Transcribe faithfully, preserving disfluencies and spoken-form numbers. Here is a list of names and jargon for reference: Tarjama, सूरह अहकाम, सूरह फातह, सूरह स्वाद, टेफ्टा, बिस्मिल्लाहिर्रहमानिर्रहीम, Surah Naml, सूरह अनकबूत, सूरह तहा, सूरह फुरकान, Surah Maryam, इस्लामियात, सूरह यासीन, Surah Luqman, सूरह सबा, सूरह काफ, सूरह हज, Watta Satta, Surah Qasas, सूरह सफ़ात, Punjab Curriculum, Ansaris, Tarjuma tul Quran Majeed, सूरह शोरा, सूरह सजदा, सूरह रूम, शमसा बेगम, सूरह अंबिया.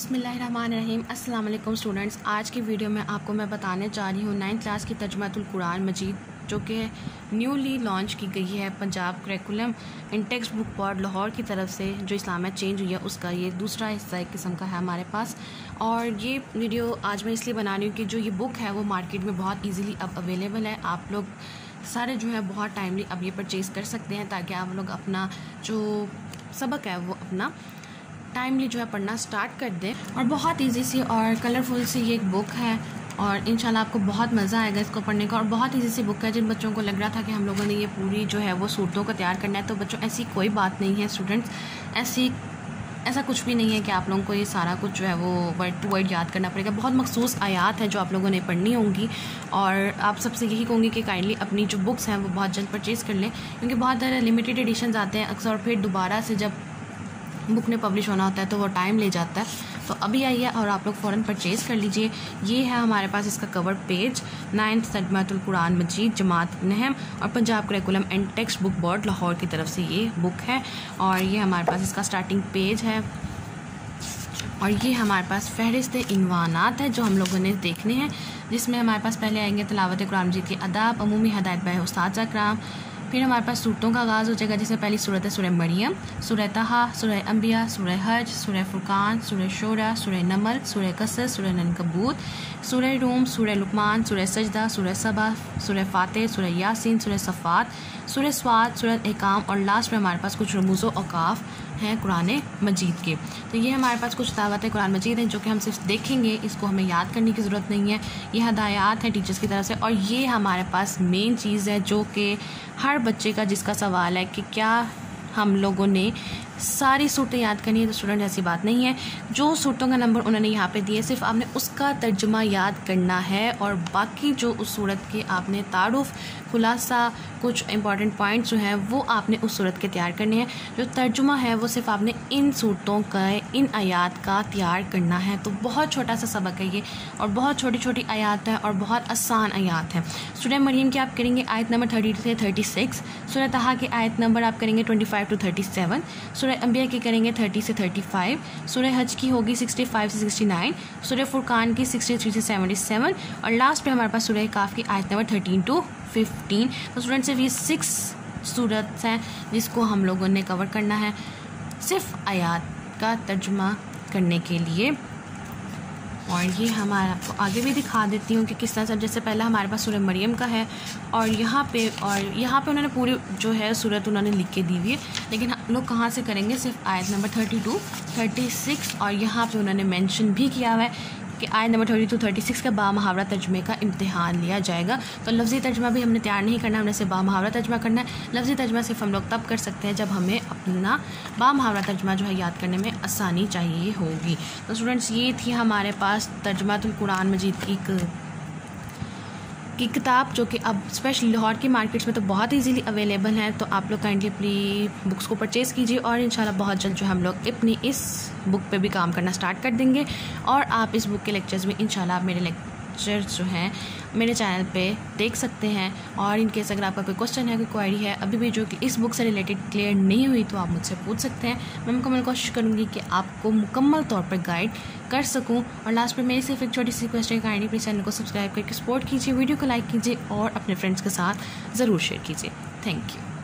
बिस्मिल्लाहिर्रहमानिर्रहीम। अस्सलाम वालेकुम स्टूडेंट्स, आज की वीडियो में आपको मैं बताने जा रही हूँ नाइन्थ क्लास की तर्जुमा तुल कुरान मजीद जो कि न्यूली लॉन्च की गई है Punjab curriculum and text book board Lahore की तरफ से। जो इस्लामियात चेंज हुई है उसका ये दूसरा हिस्सा एक किस्म का है हमारे पास। और ये वीडियो आज मैं इसलिए बना रही हूँ कि जो ये बुक है वो मार्केट में बहुत ईजीली अब अवेलेबल है। आप लोग सारे जो है बहुत टाइमली अब ये परचेज़ कर सकते हैं ताकि आप लोग अपना जो सबक है वो अपना टाइमली जो है पढ़ना स्टार्ट कर दें। और बहुत इजी सी और कलरफुल सी ये एक बुक है और इंशाल्लाह आपको बहुत मज़ा आएगा इसको पढ़ने का। और बहुत इजी सी बुक है। जिन बच्चों को लग रहा था कि हम लोगों ने ये पूरी जो है वो सूरतों को तैयार करना है, तो बच्चों ऐसी कोई बात नहीं है स्टूडेंट्स, ऐसी ऐसा कुछ भी नहीं है कि आप लोगों को ये सारा कुछ जो है वो वर्ड टू वर्ड याद करना पड़ेगा। बहुत मखसूस आयात है जो आप लोगों ने पढ़नी होंगी। और आप सबसे यही कहूँगी कि काइंडली अपनी जो बुक्स हैं वो बहुत जल्द परचेज़ कर लें, क्योंकि बहुत ज़्यादा लिमिटेड एडिशन्स आते हैं अक्सर, और फिर दोबारा से जब बुक ने पब्लिश होना होता है तो वो टाइम ले जाता है। तो अभी आइए और आप लोग फ़ौरन परचेज़ कर लीजिए। ये है हमारे पास इसका कवर पेज, नाइन्थ तर्जुमा तुल कुरान मजीद जमात नहम और Punjab curriculum and text book board Lahore की तरफ से ये बुक है। और ये हमारे पास इसका स्टार्टिंग पेज है और ये हमारे पास फहरिस्त इनवानात है जो हम लोगों ने देखने हैं, जिसमें हमारे पास पहले आएंगे तिलावत कुरान मजीद के आदाब, अमूमी हदायत बाय उस्ताद कराम। फिर हमारे पास सूरतों का आगाज़ हो जाएगा, जिसमें पहली सूरत है सूरह मरियम, सूरह तहा, सूरह अंबिया, सूरह हज, सूरह फुरकान, सूरह शोरा, सूरह नमल, सूरह कसस, सूरह अनकबूत, सूरह रूम, सूरह लुकमान, सूरह सजदा, सूरह सबा, सूरह फातह, सूरह यासीन, सूरह सफ़ात, सूरह स्वाद, सूरह अहकाम और लास्ट में हमारे पास कुछ रमूज़ व औकाफ़ हैं कुरान मजीद के। तो ये हमारे पास कुछ दावतें कुरान मजीद हैं जो कि हम सिर्फ देखेंगे, इसको हमें याद करने की ज़रूरत नहीं है। ये हदायत हैं टीचर्स की तरफ से। और ये हमारे पास मेन चीज़ है जो कि हर बच्चे का जिसका सवाल है कि क्या हम लोगों ने सारी सूरतें याद करनी है। तो स्टूडेंट ऐसी बात नहीं है, जो सूरतों का नंबर उन्होंने यहाँ पे दिए सिर्फ आपने उसका तर्जुमा याद करना है और बाकी जो उस सूरत के आपने तारुफ, खुलासा, कुछ इंपॉर्टेंट पॉइंट्स जो हैं वो आपने उस सूरत के तैयार करने हैं। जो तर्जुमा है वो सिर्फ आपने इन सूरतों का, इन आयात का तैयार करना है। तो बहुत छोटा सा सबक है ये और बहुत छोटी छोटी आयात है और बहुत आसान आयात है। सूरह मरियम की आप करेंगे आयत नंबर थर्टी से थर्टी सिक्स सूरह तहा की आयत नंबर आप करेंगे twenty five to thirty seven सूरह अंबिया की करेंगे थर्टी से थर्टी फाइव सूरह हज की होगी सिक्सटी फाइव से सिक्सटी नाइन सूरह फुरकान की सिक्सटी थ्री से सेवेंटी सेवन और लास्ट में हमारे पास सूरह काफ की आयत नंबर थर्टीन टू फिफ्टीन। तो स्टूडेंट सिर्फ ये सिक्स सूरत हैं जिसको हम लोगों ने कवर करना है सिर्फ आयत का तर्जुमा करने के लिए। और ये हमारा आपको आगे भी दिखा देती हूँ कि किस तरह से। जैसे पहला हमारे पास सूरह मरियम का है और यहाँ पे और यहाँ पे उन्होंने पूरी जो है सूरत उन्होंने लिख के दी हुई है, लेकिन हम लोग कहाँ से करेंगे सिर्फ आयत number thirty two, thirty six. और यहाँ पे उन्होंने मेंशन भी किया हुआ है कि आयत number thirty two thirty six का बामहावरा तर्जुमे का इम्तिहान लिया जाएगा। तो लफ्ज़ी तर्जुमा भी हमने तैयार नहीं करना, हमने सिर्फ बामहावरा तर्जुमा करना है। लफ्ज़ी तर्जुमा सिर्फ हम लोग तब कर सकते हैं जब हमें अपना बामहावरा तर्जुमा जो है याद करने में आसानी चाहिए होगी। तो स्टूडेंट्स ये थी हमारे पास तर्जुमा तुल कुरान मजीद की एक की किताब जो कि अब स्पेशली लाहौर की मार्केट्स में तो बहुत ईजीली अवेलेबल है। तो आप लोग काइंडली अपनी बुक्स को परचेज़ कीजिए और इंशाल्लाह बहुत जल्द जो हम लोग अपनी इस बुक पे भी काम करना स्टार्ट कर देंगे। और आप इस बुक के लेक्चर्स में इंशाल्लाह आप मेरे लेक्चर जो हैं मेरे चैनल पे देख सकते हैं। और इनकेस अगर आपका कोई क्वेश्चन है, कोई क्वायरी है अभी भी जो कि इस बुक से रिलेटेड क्लियर नहीं हुई तो आप मुझसे पूछ सकते हैं। मैं मुकम्मल कोशिश करूँगी कि आपको मुकम्मल तौर पर गाइड कर सकूँ। और लास्ट में मेरी सिर्फ एक छोटी सी रिक्वेस्ट है कि आईडी प्लीज़ चैनल को सब्सक्राइब करके सपोर्ट कीजिए, वीडियो को लाइक कीजिए और अपने फ्रेंड्स के साथ ज़रूर शेयर कीजिए। Thank you.